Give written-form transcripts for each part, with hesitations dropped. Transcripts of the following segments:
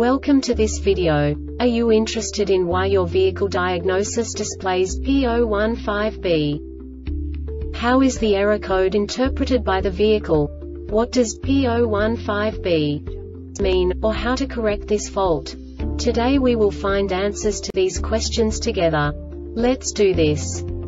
Welcome to this video. Are you interested in why your vehicle diagnosis displays P015B? How is the error code interpreted by the vehicle? What does P015B mean, or how to correct this fault? Today we will find answers to these questions together. Let's do this.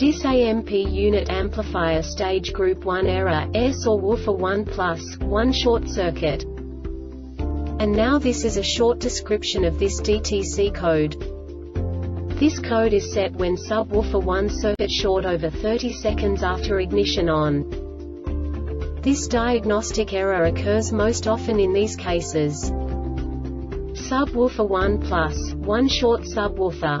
DIS AMP unit amplifier stage group 1 error, S or woofer 1+1 short circuit. And now this is a short description of this DTC code. This code is set when subwoofer 1 circuit short over 30 seconds after ignition on. This diagnostic error occurs most often in these cases: subwoofer 1+1 short subwoofer.